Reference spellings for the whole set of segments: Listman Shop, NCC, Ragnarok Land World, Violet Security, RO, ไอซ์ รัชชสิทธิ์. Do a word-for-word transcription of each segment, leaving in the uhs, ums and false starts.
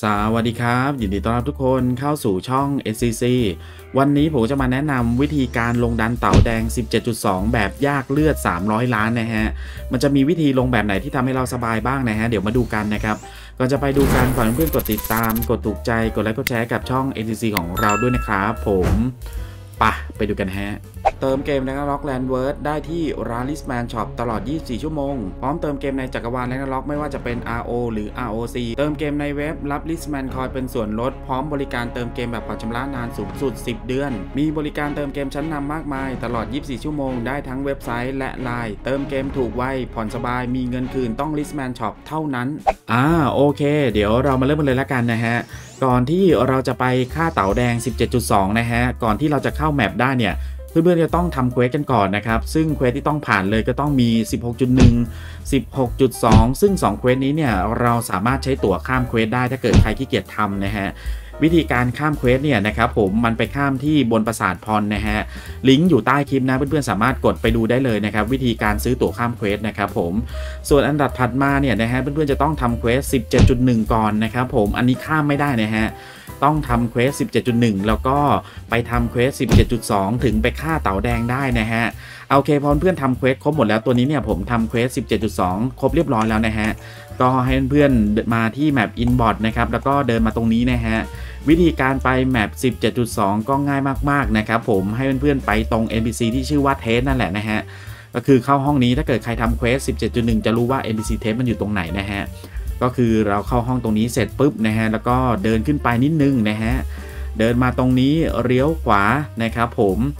สวัสดีครับยินดีต้อนรับทุกคนเข้าสู่ช่อง เอ็น ซี ซี วันนี้ผมจะมาแนะนำวิธีการลงดันเต่าแดง สิบเจ็ดจุดสอง แบบยากเลือดสามร้อยล้านนะฮะมันจะมีวิธีลงแบบไหนที่ทำให้เราสบายบ้างนะฮะเดี๋ยวมาดูกันนะครับก่อนจะไปดูกันฝากเพื่อนๆกดติดตามกดถูกใจกดไลค์กดแชร์กับช่อง เอ็น ซี ซี ของเราด้วยนะครับผมไปไปดูกันฮะเติมเกม Ragnarok Land World ได้ที่ร้าน Listman Shop ตลอดยี่สิบสี่ชั่วโมงพร้อมเติมเกมในจักรวาล Ragnarok ไม่ว่าจะเป็น อาร์ โอ หรือ อาร์ โอ ซี เติมเกมในเว็บรับ Listman คอยเป็นส่วนลดพร้อมบริการเติมเกมแบบผ่อนชำระนานสูงสุดสิบเดือนมีบริการเติมเกมชั้นนำมากมายตลอดยี่สิบสี่ชั่วโมงได้ทั้งเว็บไซต์และ ไลน์ เติมเกมถูกไวผ่อนสบายมีเงินคืนต้อง Listman Shop เท่านั้นอ่าโอเคเดี๋ยวเรามาเริ่มกันเลยละกันนะฮะก่อนที่เราจะไปฆ่าเต่าแดง สิบเจ็ดจุดสอง นะฮะก่อนที่เราจะเข้าแมปได้เนี่ยเพื่อนๆจะต้องทำเควสกันก่อนนะครับซึ่งเควสที่ต้องผ่านเลยก็ต้องมี สิบหกจุดหนึ่ง สิบหกจุดสอง ซึ่งสองเควสนี้เนี่ยเราสามารถใช้ตั๋วข้ามเควสได้ถ้าเกิดใครขี้เกียจทำนะฮะวิธีการข้ามเควสเนี่ยนะครับผมมันไปข้ามที่บนปราสาทพรนะฮะลิงก์อยู่ใต้คลิปนะเพื่อนๆสามารถกดไปดูได้เลยนะครับวิธีการซื้อตั๋วข้ามเควสนะครับผมส่วนอันดับถัดมาเนี่ยนะฮะเพื่อนๆจะต้องทำเควส สิบเจ็ดจุดหนึ่ง ก่อนนะครับผมอันนี้ข้ามไม่ได้นะฮะต้องทำเควส สิบเจ็ดจุดหนึ่ง แล้วก็ไปทำเควส สิบเจ็ดจุดสอง ถึงไปฆ่าเต่าแดงได้นะฮะโอเคพอเพื่อนทำเควสครบหมดแล้วตัวนี้เนี่ยผมทำเควส สิบเจ็ดจุดสอง ครบเรียบร้อยแล้วนะฮะก็ให้เพื่อนมาที่แมปอินบอร์ดนะครับแล้วก็เดินมาตรงนี้นะฮะวิธีการไปแมป สิบเจ็ดจุดสอง ก็ง่ายมากๆนะครับผมให้เพื่อนๆไปตรง เอ็น พี ซี ที่ชื่อว่าเทสนั่นแหละนะฮะก็คือเข้าห้องนี้ถ้าเกิดใครทำเควส สิบเจ็ดจุดหนึ่ง จะรู้ว่า เอ็น พี ซี เทสมันอยู่ตรงไหนนะฮะก็คือเราเข้าห้องตรงนี้เสร็จปุ๊บนะฮะแล้วก็เดินขึ้นไปนิดนึงนะฮะเดินมาตรงนี้เลี้ยวขวานะครับผม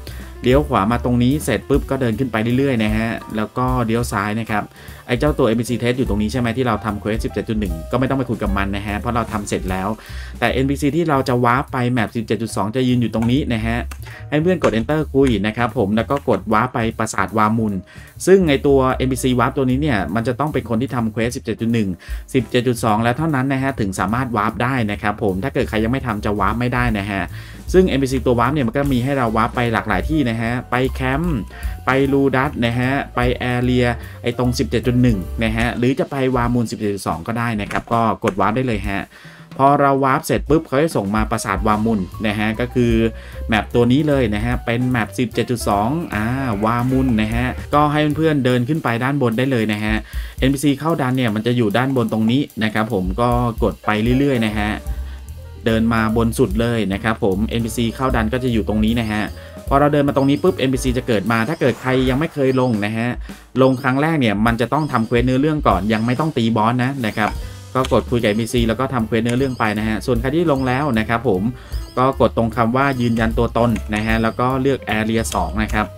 เลี้ยวขวามาตรงนี้เสร็จปุ๊บก็เดินขึ้นไปเรื่อยๆนะฮะแล้วก็เลี้ยวซ้ายนะครับไอ้เจ้าตัว เอ็น พี ซี Test อยู่ตรงนี้ใช่ไหมที่เราทำเควส สิบเจ็ดจุดหนึ่ง ก็ไม่ต้องไปคุยกับมันนะฮะเพราะเราทำเสร็จแล้วแต่ เอ็น พี ซี ที่เราจะวาร์ปไปแมป สิบเจ็ดจุดสอง จะยืนอยู่ตรงนี้นะฮะให้เพื่อนกด Enter คุยนะครับผมแล้วก็กดวาร์ปไปปราสาทวามุนซึ่งในตัว เอ็น พี ซี วาร์ปตัวนี้เนี่ยมันจะต้องเป็นคนที่ทำเควส สิบเจ็ดจุดหนึ่ง สิบเจ็ดจุดสอง แล้วเท่านั้นนะฮะถึงสามารถวาร์ปได้นะครับผมถ้าเกิดใครยังไม่ทำจะวาร์ปไม่ได้นะฮะซึ่ง เอ็น พี ซี ตัววาร์ปเนี่ยมันก็มีให้เราวาร์ปไปหลากหลายที่นะฮะไปแคมป์ไปลูดัสนะฮะไปแอเรียไอตรง สิบเจ็ดจุดหนึ่ง นะฮะหรือจะไปวามูล สิบเจ็ดจุดสอง ก็ได้นะครับก็กดวาร์ปได้เลยฮะพอเราวาร์ปเสร็จปุ๊บเขาจะส่งมาปราสาทวามุลนะฮะก็คือแมปตัวนี้เลยนะฮะเป็นแมป สิบเจ็ดจุดสอง อ่าวามุลนะฮะก็ให้เพื่อนๆเดินขึ้นไปด้านบนได้เลยนะฮะ เอ็น พี ซี เข้าดันเนี่ยมันจะอยู่ด้านบนตรงนี้นะครับผมก็กดไปเรื่อยๆนะฮะเดินมาบนสุดเลยนะครับผม เอ็น พี ซี เข้าดันก็จะอยู่ตรงนี้นะฮะพอเราเดินมาตรงนี้ปุ๊บ เอ็น พี ซี จะเกิดมาถ้าเกิดใครยังไม่เคยลงนะฮะลงครั้งแรกเนี่ยมันจะต้องทำเควสเนื้อเรื่องก่อนยังไม่ต้องตีบอสนะนะครับก็กดคุยกับ เอ็น พี ซี แล้วก็ทำเควสเนื้อเรื่องไปนะฮะส่วนใครที่ลงแล้วนะครับผมก็กดตรงคำว่ายืนยันตัวตนนะฮะแล้วก็เลือก Area สอง นะครับ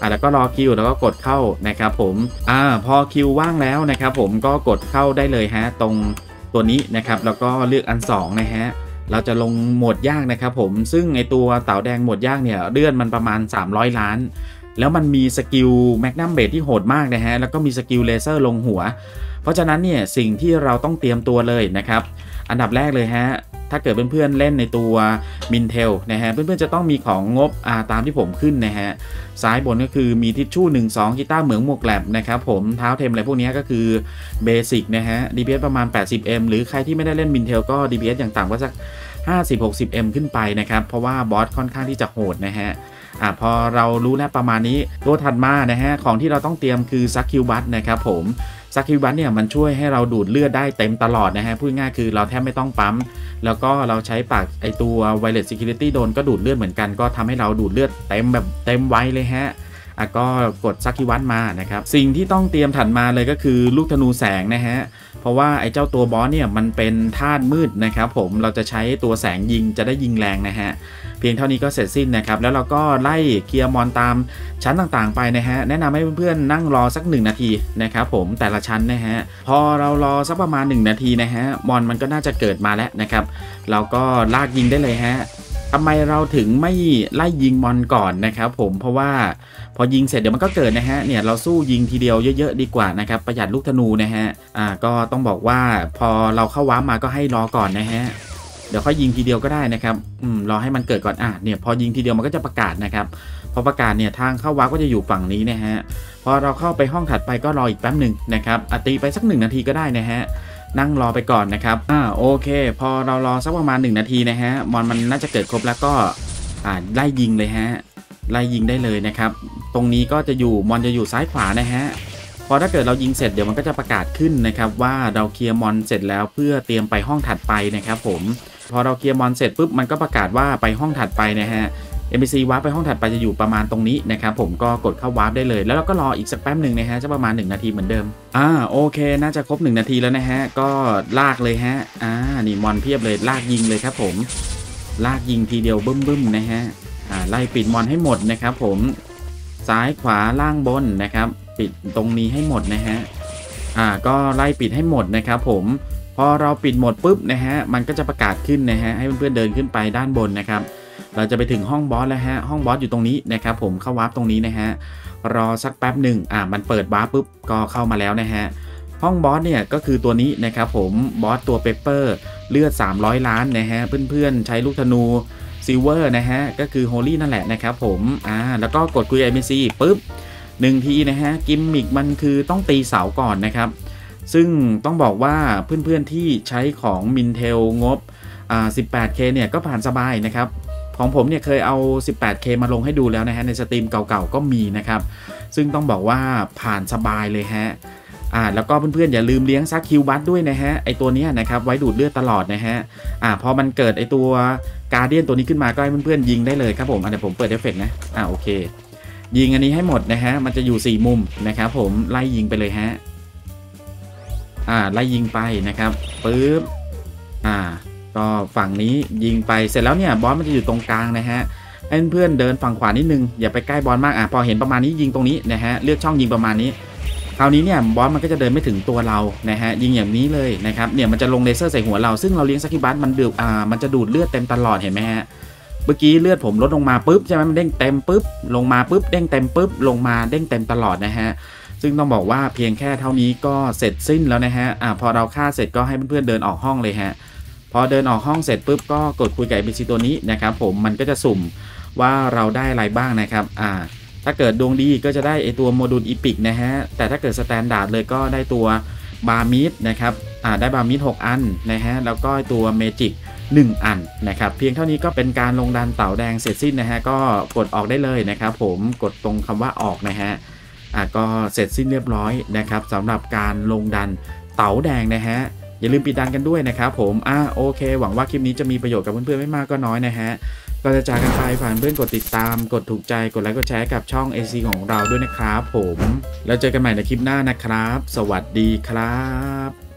อ่ะแล้วก็รอคิวแล้วก็กดเข้านะครับผมอ่าพอคิวว่างแล้วนะครับผมก็กดเข้าได้เลยฮะตรงตัวนี้นะครับแล้วก็เลือกอันสองนะฮะเราจะลงหมวดยากนะครับผมซึ่งไอตัวเต่าแดงหมวดยากเนี่ยเลื่อนมันประมาณสามร้อยล้านแล้วมันมีสกิลแมกนัมเบดที่โหดมากนะฮะแล้วก็มีสกิลเลเซอร์ลงหัวเพราะฉะนั้นเนี่ยสิ่งที่เราต้องเตรียมตัวเลยนะครับอันดับแรกเลยฮะถ้าเกิดเพื่อนๆเล่นในตัวมินเทลนะฮะเพื่อนๆจะต้องมีของงบอาตามที่ผมขึ้นนะฮะซ้ายบนก็คือมีทิชชู่หนึ่ง สองกีตาร์เหมืองหมวกแลบนะครับผมเท้าเทมอะไรพวกนี้ก็คือเบสิกนะฮะ ดี พี เอส ประมาณ แปดสิบ เอ็ม หรือใครที่ไม่ได้เล่นมินเทลก็ ดี พี เอส อย่างต่ำก็สัก ห้าสิบ หกสิบ เอ็ม ขึ้นไปนะครับเพราะว่าบอสค่อนข้างที่จะโหดนะฮะอ่ะพอเรารู้แล้วประมาณนี้ตัวถัดมานะฮะของที่เราต้องเตรียมคือซักคิวบัตนะครับผมซักคิวบัตเนี่ยมันช่วยให้เราดูดเลือดได้เต็มตลอดนะฮะพูดง่ายคือเราแทบไม่ต้องปั๊มแล้วก็เราใช้ปากไอตัว Violet Security โดนก็ดูดเลือดเหมือนกันก็ทำให้เราดูดเลือดเต็มแบบเต็มไวเลยฮะอ่ะก็กดซักคิวบัตมานะครับสิ่งที่ต้องเตรียมถัดมาเลยก็คือลูกธนูแสงนะฮะเพราะว่าไอ้เจ้าตัวบอสเนี่ยมันเป็นธาตุมืดนะครับผมเราจะใช้ตัวแสงยิงจะได้ยิงแรงนะฮะเพียงเท่านี้ก็เสร็จสิ้นนะครับแล้วเราก็ไล่เคลียร์มอนตามชั้นต่างๆไปนะฮะแนะนำให้เพื่อนๆนั่งรอสักหนึ่งนาทีนะครับผมแต่ละชั้นนะฮะพอเรารอสักประมาณหนึ่งนาทีนะฮะมอนมันก็น่าจะเกิดมาแล้วนะครับเราก็ลากยิงได้เลยฮะทำไมเราถึงไม่ไล่ยิงมอนก่อนนะครับผมเพราะว่าพอยิงเสร็จเดี๋ยวมันก็เกิดนะฮะเนี่ยเราสู้ยิงทีเดียวเยอะๆดีกว่านะครับประหยัดลูกธนูนะฮะอ่าก็ต้องบอกว่าพอเราเข้าว้ามาก็ให้รอก่อนนะฮะเดี๋ยวค่อยยิงทีเดียวก็ได้นะครับอืมรอให้มันเกิดก่อนอ่ะเนี่ยพอยิงทีเดียวมันก็จะประกาศนะครับพอประกาศเนี่ยทางเข้าว้าก็จะอยู่ฝั่งนี้นะฮะพอเราเข้าไปห้องถัดไปก็รออีกแป๊บหนึ่งนะครับตีไปสักหนึ่งนาทีก็ได้นะฮะ นั่งรอไปก่อนนะครับอ่าโอเคพอเรารอสักประมาณหนึ่งนาทีนะฮะมอนมันน่าจะเกิดครบแล้วก็อ่าไล่ยิงเลยฮะไล่ยิงได้เลยนะครับตรงนี้ก็จะอยู่มอนจะอยู่ซ้ายขวานะฮะพอถ้าเกิดเรายิงเสร็จเดี๋ยวมันก็จะประกาศขึ้นนะครับว่าเราเคลียร์มอนเสร็จแล้วเพื่อเตรียมไปห้องถัดไปนะครับผมพอเราเคลียร์มอนเสร็จปุ๊บมันก็ประกาศว่าไปห้องถัดไปนะฮะ เอ็น พี ซี วาร์ปไปห้องถัดไปจะอยู่ประมาณตรงนี้นะครับผมก็กดเข้าวาร์ปได้เลยแล้วเราก็รออีกสักแป๊บหนึ่งนะฮะจะประมาณหนึ่งนาทีเหมือนเดิมอ่าโอเคน่าจะครบหนึ่งนาทีแล้วนะฮะก็ลากเลยฮะอ่านี่มอนเพียบเลยลากยิงเลยครับผมลากยิงทีเดียวบึ้มๆนะฮะอ่าไล่ปิดมอนให้หมดนะครับผมซ้ายขวาล่างบนนะครับปิดตรงนี้ให้หมดนะฮะอ่าก็ไล่ปิดให้หมดนะครับผมพอเราปิดหมดปุ๊บนะฮะมันก็จะประกาศขึ้นนะฮะให้เพื่อนๆเดินขึ้นไปด้านบนนะครับเราจะไปถึงห้องบอสแล้วฮะห้องบอสอยู่ตรงนี้นะครับผมเข้าวาร์ปตรงนี้นะฮะรอสักแป๊บหนึ่งอ่ามันเปิดวาร์ปปุ๊บก็เข้ามาแล้วนะฮะห้องบอสเนี่ยก็คือตัวนี้นะครับผมบอสตัวเปเปอร์เลือดสามร้อยล้านนะฮะเพื่อนๆใช้ลูกธนูซิลเวอร์นะฮะก็คือโฮลี่นั่นแหละนะครับผมอ่าแล้วก็กดคุย เอ็น พี ซี ปุ๊บหนึ่งทีนะฮะกิมมิกมันคือต้องตีเสาก่อนนะครับซึ่งต้องบอกว่าเพื่อนๆที่ใช้ของมินเทลงบอ่า สิบแปดเค เนี่ยก็ผ่านสบายนะครับของผมเนี่ยเคยเอา สิบแปดเค มาลงให้ดูแล้วนะฮะในสตรีมเก่าๆก็มีนะครับซึ่งต้องบอกว่าผ่านสบายเลยฮะอ่าแล้วก็เพื่อนๆอย่าลืมเลี้ยงซักคิวบัตด้วยนะฮะไอตัวนี้นะครับไว้ดูดเลือดตลอดนะฮะอ่าพอมันเกิดไอตัวการ์เดียนตัวนี้ขึ้นมาก็ให้เพื่อนๆยิงได้เลยครับผมเดี๋ยวผมเปิดเอฟเฟกต์นะอ่าโอเคยิงอันนี้ให้หมดนะฮะมันจะอยู่สี่มุมนะครับผมไล่ยิงไปเลยฮะอ่าไล่ยิงไปนะครับปึ๊บอ่าก็ฝั่งนี้ยิงไปเสร็จแล้วเนี่ยบอสมันจะอยู่ตรงกลางนะฮะให้เพื่อนๆเดินฝั่งขวานิดนึงอย่าไปใกล้บอสมากอ่ะพอเห็นประมาณนี้ยิงตรงนี้นะฮะเลือกช่องยิงประมาณนี้คราวนี้เนี่ยบอสมันก็จะเดินไม่ถึงตัวเรานะฮะยิงอย่างนี้เลยนะครับเนี่ยมันจะลงเลเซอร์ใส่หัวเราซึ่งเราเลี้ยงซักคิบัสมันเดือดอ่ามันจะดูดเลือดเต็มตลอดเห็นไหมฮะเมื่อกี้เลือดผมลดลงมาปุ๊บใช่ไหมมันเด้งเต็มปุ๊บลงมาปุ๊บเด้งเต็มปุ๊บลงมาเด้งเต็มตลอดนะฮะซึ่งต้องบอกว่าเพียงแค่เท่านี้ก็เสร็จสิ้นแล้วนะฮะอ่าพอเราฆ่าเสร็จก็ให้เพื่อนๆเดินออกห้องเลยฮะพอเดินออกห้องเสร็จปุ๊บก็กดคุยกับไอพีซีตัวนี้นะครับผมมันก็จะสุ่มว่าเราได้อะไรบ้างนะครับอ่าถ้าเกิดดวงดีก็จะได้ไอตัวโมดูลอีพิกนะฮะแต่ถ้าเกิดสแตนดาร์ดเลยก็ได้ตัวบาร์มิดนะครับอ่าได้บาร์มิดหกอันนะฮะแล้วก็ตัวเมจิกหนึ่งอันนะครับเพียงเท่านี้ก็เป็นการลงดันเต่าแดงเสร็จสิ้นนะฮะก็กดออกได้เลยนะครับผมกดตรงคำว่าออกนะฮะอ่ะก็เสร็จสิ้นเรียบร้อยนะครับสำหรับการลงดันเต่าแดงนะฮะอย่าลืมปิดดันกันด้วยนะครับผมอ่ะโอเคหวังว่าคลิปนี้จะมีประโยชน์กับเพื่อนๆไม่มากก็น้อยนะฮะก็จะจากกันไปฝากเพื่อนกดติดตามกดถูกใจกดไลค์กดแชร์กับช่อง เอ ซี ของเราด้วยนะครับผมแล้วเจอกันใหม่ในคลิปหน้านะครับสวัสดีครับ